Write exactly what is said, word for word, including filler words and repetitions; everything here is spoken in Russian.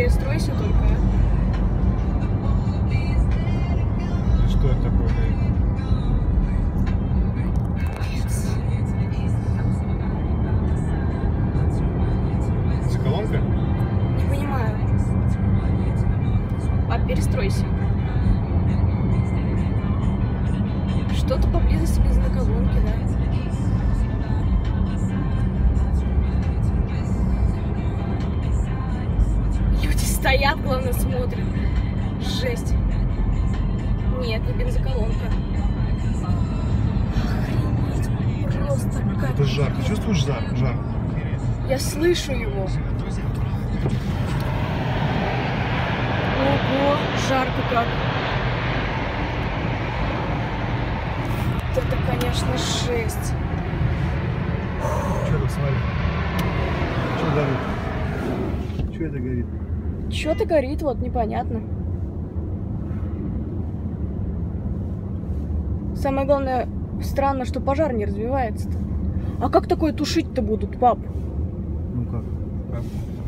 перестройся только. Что это такое? За колонка? Не понимаю. А перестройся. Что-то поблизости без наколонки, да? Стоят, главное, смотрят. Жесть. Нет, не бензоколонка. Охренеть, просто как... Это жар. Ты чувствуешь жар? Жар. Я слышу его. Ого, жарко как. Это, конечно, жесть. Что тут, смотри? Что горит? Что это горит? Что-то горит, вот, непонятно. Самое главное, странно, что пожар не развивается-то. А как такое тушить-то будут, пап? Ну как? Как?